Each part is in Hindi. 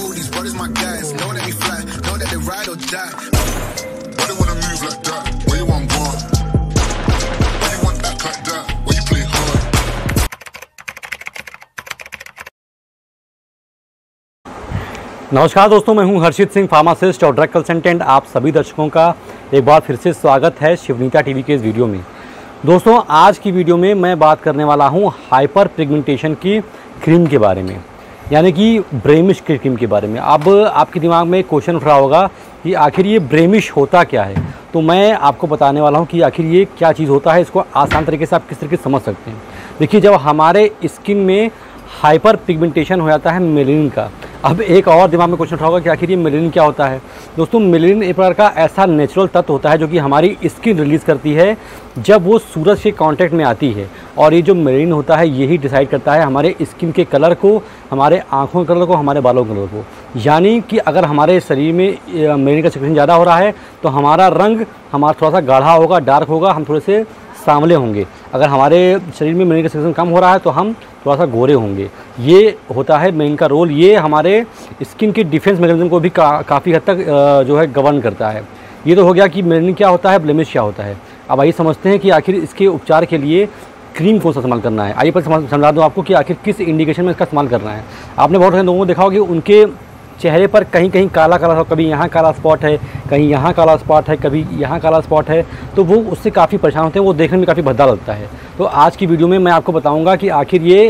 cool, these brothers my guys. Know that we fly, know that they ride or die. Why they wanna move like that? Where you want more? Why you want act like that? Where you play hard? नमस्कार दोस्तों, मैं हूं हर्षित सिंह, फार्मासिस्ट और ड्रग कंसल्टेंट। आप सभी दर्शकों का एक बार फिर से स्वागत है शिवनीता टीवी के इस वीडियो में। दोस्तों, आज की वीडियो में मैं बात करने वाला हूं हाइपर पिगमेंटेशन की क्रीम के बारे में, यानी कि ब्रेमिश की क्रीम के बारे में। अब आपके दिमाग में क्वेश्चन उठ रहा होगा कि आखिर ये ब्रेमिश होता क्या है, तो मैं आपको बताने वाला हूं कि आखिर ये क्या चीज़ होता है। इसको आसान तरीके से आप किस तरीके से समझ सकते हैं। देखिए, जब हमारे स्किन में हाइपर पिगमेंटेशन हो जाता है मेलेनिन का, अब एक और दिमाग में क्वेश्चन उठा होगा कि आखिर ये मेलेनिन क्या होता है। दोस्तों, मेलेनिन एक प्रकार का ऐसा नेचुरल तत्व होता है जो कि हमारी स्किन रिलीज़ करती है जब वो सूरज के कांटेक्ट में आती है, और ये जो मेलेनिन होता है यही डिसाइड करता है हमारे स्किन के कलर को, हमारे आँखों के कलर को, हमारे बालों के कलर को। यानी कि अगर हमारे शरीर में मेलेनिन का सेक्रेशन ज़्यादा हो रहा है तो हमारा रंग हमारा थोड़ा सा गाढ़ा होगा, डार्क होगा, हम थोड़े से सांवले होंगे। अगर हमारे शरीर में मेलेनिन का सेक्रेशन कम हो रहा है तो हम थोड़ा सा गोरे होंगे। ये होता है मेलेनिन का रोल। ये हमारे स्किन के डिफेंस मैकेनिज्म को भी काफ़ी हद तक जो है गवर्न करता है। ये तो हो गया कि मेलेनिन क्या होता है, ब्लेमिश क्या होता है। अब आइए समझते हैं कि आखिर इसके उपचार के लिए क्रीम कौन सा इस्तेमाल करना है। आइए पर समझा दूँ आपको कि आखिर किस इंडिकेशन में इसका इस्तेमाल करना है। आपने बहुत सारे लोगों को देखा होगा कि उनके चेहरे पर कहीं कहीं काला काला, कभी यहाँ काला स्पॉट है, कहीं यहाँ काला स्पॉट है, कभी यहाँ काला स्पॉट है, तो वो उससे काफ़ी परेशान होते हैं, वो देखने में काफ़ी भद्दा लगता है। तो आज की वीडियो में मैं आपको बताऊंगा कि आखिर ये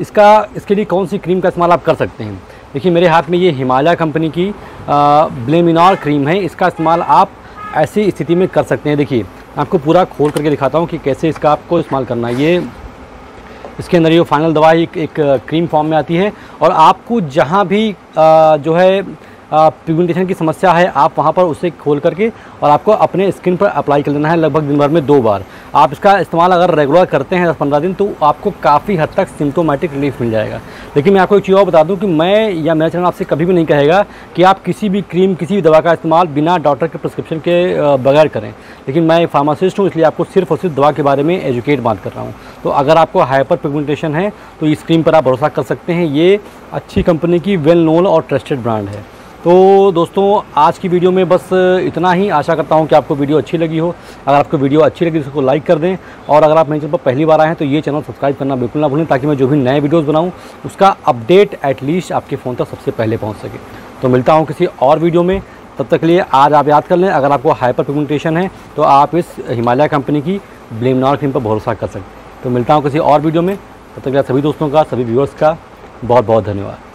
इसके लिए कौन सी क्रीम का इस्तेमाल आप कर सकते हैं। देखिए, मेरे हाथ में ये हिमालय कंपनी की ब्लेमिनोर क्रीम है। इसका इस्तेमाल आप ऐसी स्थिति में कर सकते हैं। देखिए, आपको पूरा खोल करके दिखाता हूँ कि कैसे इसका आपको इस्तेमाल करना है। ये इसके अंदर ये फाइनल दवा एक क्रीम फॉर्म में आती है, और आपको जहाँ भी जो है पिगमेंटेशन की समस्या है, आप वहाँ पर उसे खोल करके और आपको अपने स्किन पर अप्लाई कर लेना है। लगभग दिन भर में 2 बार आप इसका इस्तेमाल अगर रेगुलर करते हैं 10-15 दिन, तो आपको काफ़ी हद तक सिम्टोमेटिक रिलीफ मिल जाएगा। लेकिन मैं आपको एक चीज़ और बता दूं कि मैं या मेरा चैनल आपसे कभी भी नहीं कहेगा कि आप किसी भी क्रीम, किसी भी दवा का इस्तेमाल बिना डॉक्टर के प्रिस्क्रिप्शन के बगैर करें। लेकिन मैं फार्मासिस्ट हूँ, इसलिए आपको सिर्फ और सिर्फ दवा के बारे में एजुकेट बात कर रहा हूँ। तो अगर आपको हाइपर पिगमेंटेशन है तो इस क्रीम पर आप भरोसा कर सकते हैं। ये अच्छी कंपनी की, वेल नोन और ट्रस्टेड ब्रांड है। तो दोस्तों, आज की वीडियो में बस इतना ही। आशा करता हूं कि आपको वीडियो अच्छी लगी हो। अगर आपको वीडियो अच्छी लगी तो इसको लाइक कर दें, और अगर आप मेरे चैनल पर पहली बार आए हैं तो ये चैनल सब्सक्राइब करना बिल्कुल ना भूलें, ताकि मैं जो भी नए वीडियोस बनाऊं उसका अपडेट एटलीस्ट आपके फ़ोन तक सबसे पहले पहुँच सके। तो मिलता हूँ किसी और वीडियो में, तब तक के लिए आज आप याद कर लें, अगर आपको हाइपर पिगमेंटेशन है तो आप इस हिमालय कंपनी की ब्लेमिनोर क्रीम पर भरोसा कर सकते हैं। तो मिलता हूँ किसी और वीडियो में, तब तक के लिए सभी दोस्तों का, सभी व्यूअर्स का बहुत बहुत धन्यवाद।